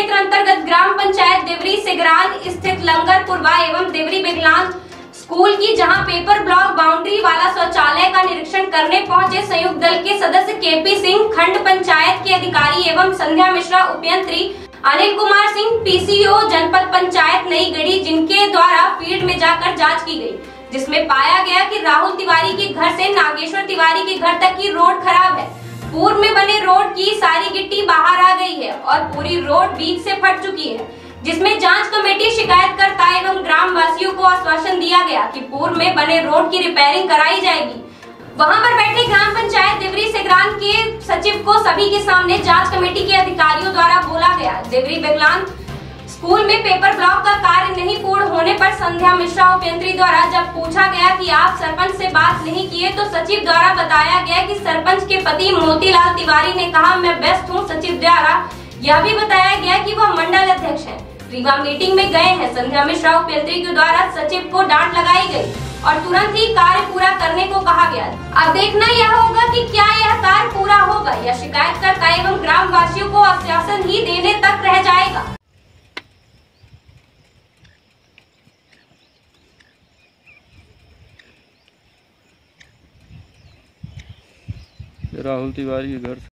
क्षेत्र अंतर्गत ग्राम पंचायत देवरी सिगरान स्थित लंगरपुरवा एवं देवरी विकलांग स्कूल की जहां पेपर ब्लॉक बाउंड्री वाला शौचालय का निरीक्षण करने पहुंचे संयुक्त दल के सदस्य केपी सिंह, खंड पंचायत के अधिकारी एवं संध्या मिश्रा उपयंत्री, अनिल कुमार सिंह पीसीओ जनपद पंचायत नई गढ़ी, जिनके द्वारा फील्ड में जाकर जांच की गई, जिसमें पाया गया कि राहुल तिवारी के घर से नागेश्वर तिवारी के घर तक की रोड खराब है। पूर्व में बने रोड की सारी गिट्टी बाहर आ गई है और पूरी रोड बीच से फट चुकी है, जिसमें जांच कमेटी, शिकायतकर्ता एवं ग्राम वासियों को आश्वासन दिया गया कि पूर्व में बने रोड की रिपेयरिंग कराई जाएगी। वहां पर बैठे ग्राम पंचायत देवरी सिगरान के सचिव को सभी के सामने जांच कमेटी के अधिकारियों द्वारा बोला गया। देवरी विकलांग स्कूल में पेपर ब्लॉक का कार्य नहीं पूर्ण होने पर संध्या मिश्रा उपयंत्री द्वारा जब पूछा गया कि आप सरपंच से बात नहीं किए, तो सचिव द्वारा बताया गया कि सरपंच के पति मोतीलाल तिवारी ने कहा मैं व्यस्त हूँ। सचिव द्वारा यह भी बताया गया कि वह मंडल अध्यक्ष है, रीवा मीटिंग में गए हैं। संध्या मिश्रा उपयंत्री के द्वारा सचिव को डांट लगाई गयी और तुरंत ही कार्य पूरा करने को कहा गया। अब देखना यह होगा कि क्या यह कार्य पूरा होगा या शिकायतकर्ता एवं ग्राम वासियों को आश्वासन ही देने तक रह जाएगा। राहुल तिवारी के घर